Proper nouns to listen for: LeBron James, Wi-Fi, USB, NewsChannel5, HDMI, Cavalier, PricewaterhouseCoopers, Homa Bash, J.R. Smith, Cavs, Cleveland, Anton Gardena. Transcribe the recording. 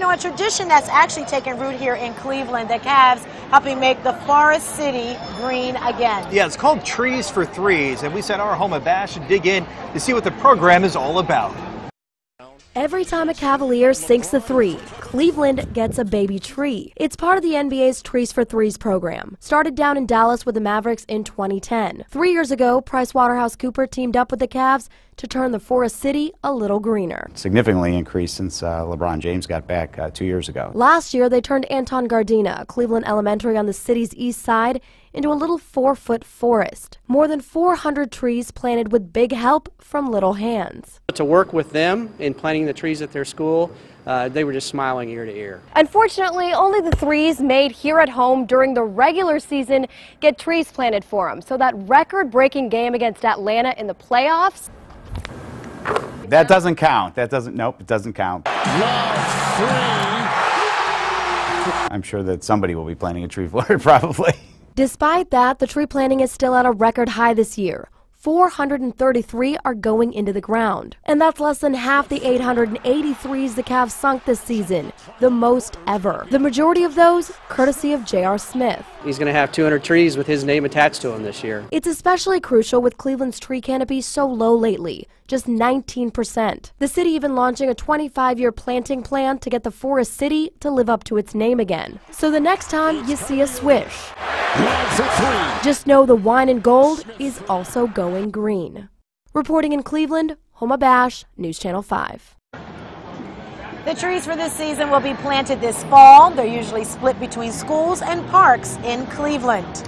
You know, a tradition that's actually taken root here in Cleveland, the Cavs helping make the Forest City green again. Yeah, it's called Trees for Threes, and we sent our Homa Bash to dig in to see what the program is all about. Every time a Cavalier sinks a three, Cleveland gets a baby tree. It's part of the NBA's Trees for Threes program. Started down in Dallas with the Mavericks in 2010. 3 years ago, PricewaterhouseCoopers teamed up with the Cavs to turn the Forest City a little greener. Significantly increased since LeBron James got back 2 years ago. Last year, they turned Anton Gardena, Cleveland Elementary on the city's east side, into a little 4-foot forest. More than 400 trees planted with big help from little hands. To work with them in planting the trees at their school, they were just smiling ear to ear. Unfortunately, only the threes made here at home during the regular season get trees planted for them. So that record-breaking game against Atlanta in the playoffs. That doesn't count. That doesn't, nope, it doesn't count. I'm sure that somebody will be planting a tree for it, probably. Despite that, the tree planting is still at a record high this year. 433 are going into the ground. And that's less than half the 883s the Cavs sunk this season, the most ever. The majority of those, courtesy of J.R. Smith. He's going to have 200 trees with his name attached to him this year. It's especially crucial with Cleveland's tree canopy so low lately, just 19%. The city even launching a 25-year planting plan to get the Forest City to live up to its name again. So the next time you see a swish, just know the wine and gold is also going green. Reporting in Cleveland, Homa Bash, News Channel 5. The trees for this season will be planted this fall. They're usually split between schools and parks in Cleveland.